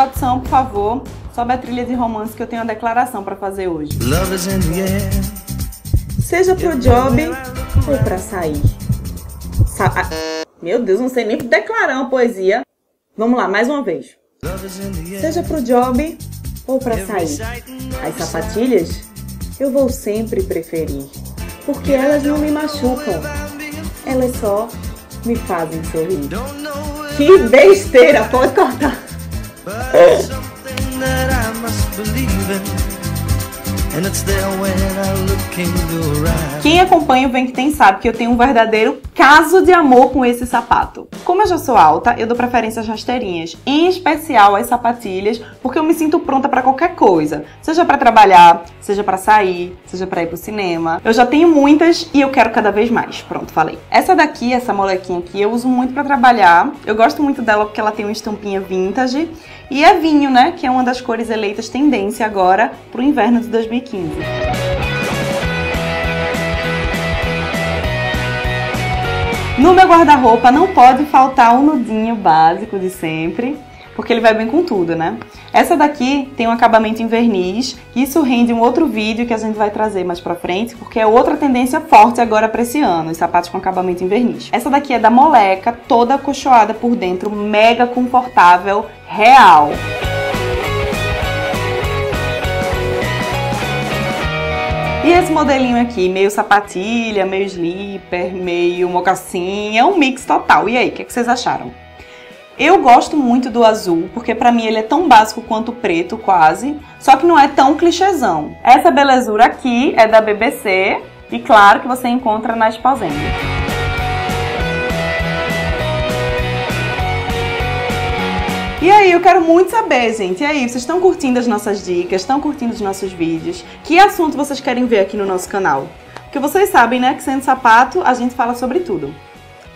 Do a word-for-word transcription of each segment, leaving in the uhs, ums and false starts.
Produção, por favor, sobe a trilha de romance que eu tenho uma declaração para fazer hoje. Seja pro job ou pra sair. Sa ah, meu Deus, não sei nem declarar uma poesia. Vamos lá, mais uma vez. Seja pro job ou pra sair. As sapatilhas eu vou sempre preferir, porque elas não me machucam, elas só me fazem sorrir. Que besteira, pode cortar. Quem acompanha o Vem Que Tem sabe que eu tenho um verdadeiro caso de amor com esse sapato. Como eu já sou alta, eu dou preferência às rasteirinhas, em especial às sapatilhas, porque eu me sinto pronta pra qualquer coisa. Seja pra trabalhar, seja pra sair, seja pra ir pro cinema. Eu já tenho muitas e eu quero cada vez mais. Pronto, falei. Essa daqui, essa molequinha aqui, eu uso muito pra trabalhar. Eu gosto muito dela porque ela tem uma estampinha vintage e é vinho, né? Que é uma das cores eleitas tendência agora pro inverno de dois mil e quinze. No meu guarda-roupa não pode faltar o nudinho básico de sempre, porque ele vai bem com tudo, né? Essa daqui tem um acabamento em verniz, isso rende um outro vídeo que a gente vai trazer mais pra frente, porque é outra tendência forte agora pra esse ano, os sapatos com acabamento em verniz. Essa daqui é da Moleca, toda acolchoada por dentro, mega confortável, real. E esse modelinho aqui, meio sapatilha, meio slipper, meio mocassim, é um mix total. E aí, o que, é que vocês acharam? Eu gosto muito do azul, porque pra mim ele é tão básico quanto o preto, quase, só que não é tão clichêzão. Essa belezura aqui é da B B C e claro que você encontra na Esposende. E aí, eu quero muito saber, gente, e aí, vocês estão curtindo as nossas dicas, estão curtindo os nossos vídeos? Que assunto vocês querem ver aqui no nosso canal? Porque vocês sabem, né, que sendo sapato, a gente fala sobre tudo.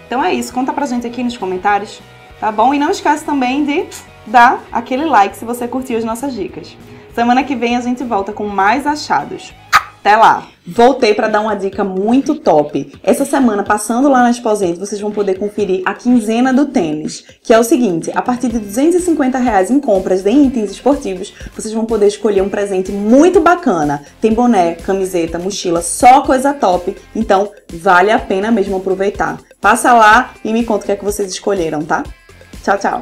Então é isso, conta pra gente aqui nos comentários, tá bom? E não esquece também de dar aquele like se você curtiu as nossas dicas. Semana que vem a gente volta com mais achados. Até lá! Voltei para dar uma dica muito top. Essa semana, passando lá na Esposende, vocês vão poder conferir a quinzena do tênis, que é o seguinte, a partir de duzentos e cinquenta reais em compras de itens esportivos, vocês vão poder escolher um presente muito bacana. Tem boné, camiseta, mochila, só coisa top, então vale a pena mesmo aproveitar. Passa lá e me conta o que é que vocês escolheram, tá? Tchau, tchau!